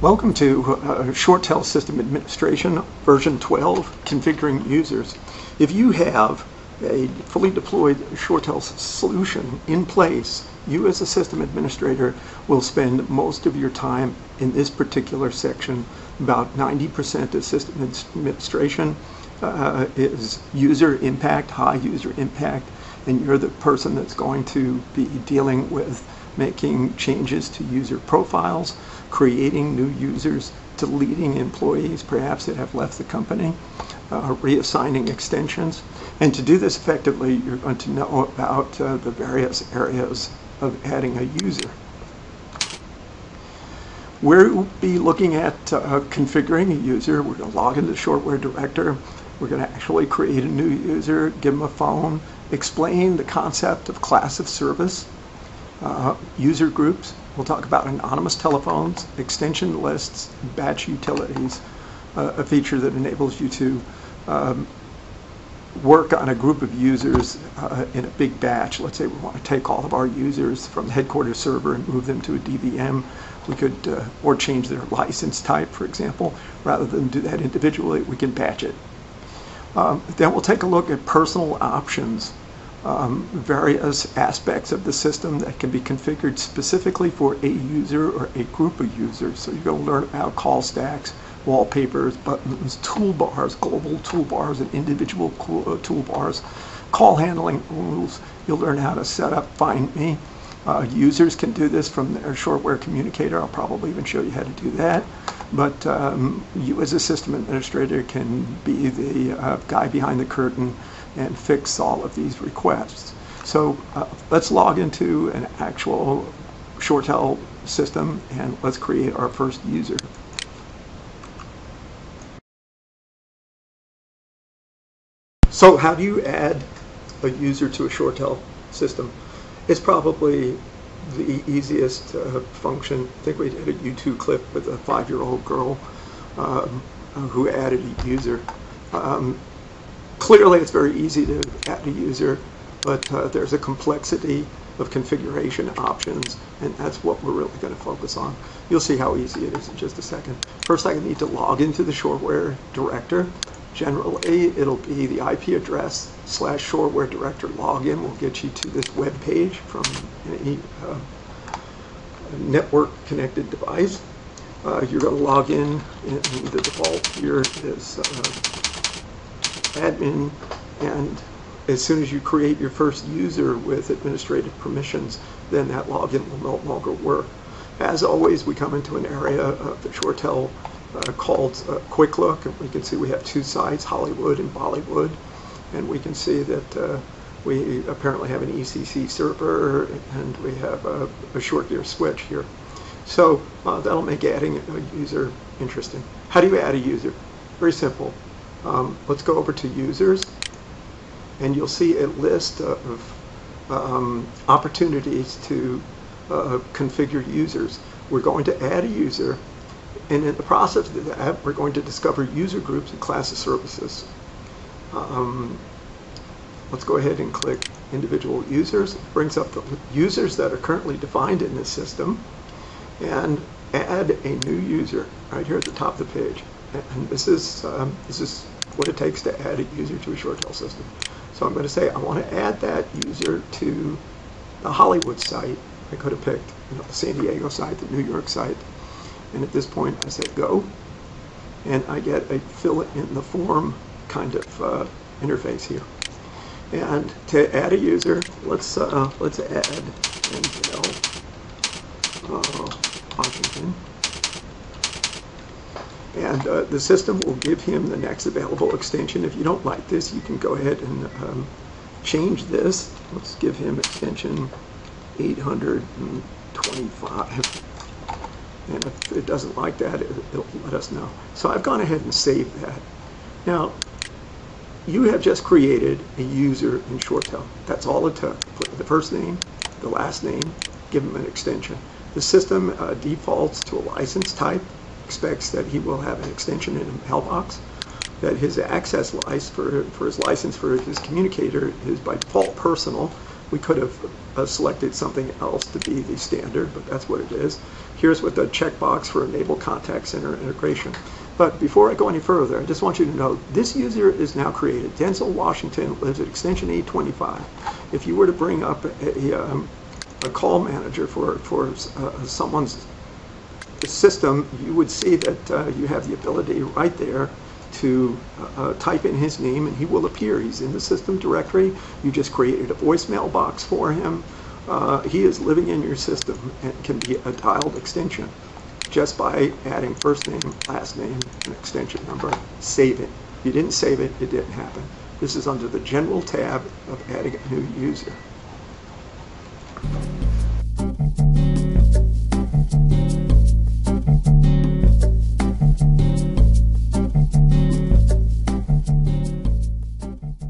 Welcome to ShoreTel System Administration version 12, Configuring Users. If you have a fully deployed ShoreTel solution in place, you as a system administrator will spend most of your time in this particular section. About 90% of system administration is user impact, high user impact, and you're the person that's going to be dealing with making changes to user profiles, creating new users, deleting employees perhaps that have left the company, reassigning extensions. And to do this effectively, you're going to know about the various areas of adding a user. We'll be looking at configuring a user. We're going to log into Shoreware Director. We're going to actually create a new user, give them a phone, explain the concept of class of service, user groups. We'll talk about anonymous telephones, extension lists, batch utilities, a feature that enables you to work on a group of users in a big batch. Let's say we want to take all of our users from the headquarters server and move them to a DVM. We could, or change their license type, for example. Rather than do that individually, we can batch it. Then we'll take a look at personal options. Various aspects of the system that can be configured specifically for a user or a group of users. So you're going to learn about call stacks, wallpapers, buttons, toolbars, global toolbars, and individual toolbars, call handling rules. You'll learn how to set up Find Me. Users can do this from their Shoreware Communicator. I'll probably even show you how to do that. But you as a system administrator can be the guy behind the curtain and fix all of these requests. So let's log into an actual ShoreTel system and let's create our first user. So how do you add a user to a ShoreTel system? It's probably the easiest function. I think we did a YouTube clip with a 5-year-old girl who added a user. Clearly, it's very easy to add a user, but there's a complexity of configuration options, and that's what we're really going to focus on. You'll see how easy it is in just a second. First, I need to log into the Shoreware Director. Generally, it'll be the IP address / Shoreware Director login will get you to this web page from any network-connected device. You're going to log in, and the default here is admin, and as soon as you create your first user with administrative permissions, then that login will no longer work. As always, we come into an area of the ShoreTel called Quick Look, and we can see we have two sites, Hollywood and Bollywood, and we can see that we apparently have an ECC server and we have a short gear switch here. So that'll make adding a user interesting. How do you add a user? Very simple. Let's go over to users, and you'll see a list of opportunities to configure users. We're going to add a user, and in the process of that, we're going to discover user groups and class of services. Let's go ahead and click individual users. It brings up the users that are currently defined in this system, and add a new user right here at the top of the page. And this is what it takes to add a user to a ShoreTel system. So I'm going to say I want to add that user to the Hollywood site. I could have picked, the San Diego site, the New York site. And at this point, I say go. And I get a fill it in the form kind of interface here. And to add a user, let's add Denzel Washington. And the system will give him the next available extension. If you don't like this, you can go ahead and change this. Let's give him extension 825. And if it doesn't like that, it'll let us know. So I've gone ahead and saved that. Now, you have just created a user in ShoreTel. That's all it took. Put the first name, the last name, give him an extension. The system defaults to a license type. Expects that he will have an extension in a mailbox. that his access license for his license for his communicator is by default personal. We could have selected something else to be the standard, but that's what it is. Here's with the checkbox for enable contact center integration. But before I go any further, I just want you to know this user is now created. Denzel Washington lives at extension 825. If you were to bring up a call manager for someone's system, you would see that you have the ability right there to type in his name and he will appear. He's in the system directory. You just created a voicemail box for him. He is living in your system and can be a dialed extension just by adding first name, last name, and extension number. Save it. If you didn't save it, it didn't happen. This is under the general tab of adding a new user.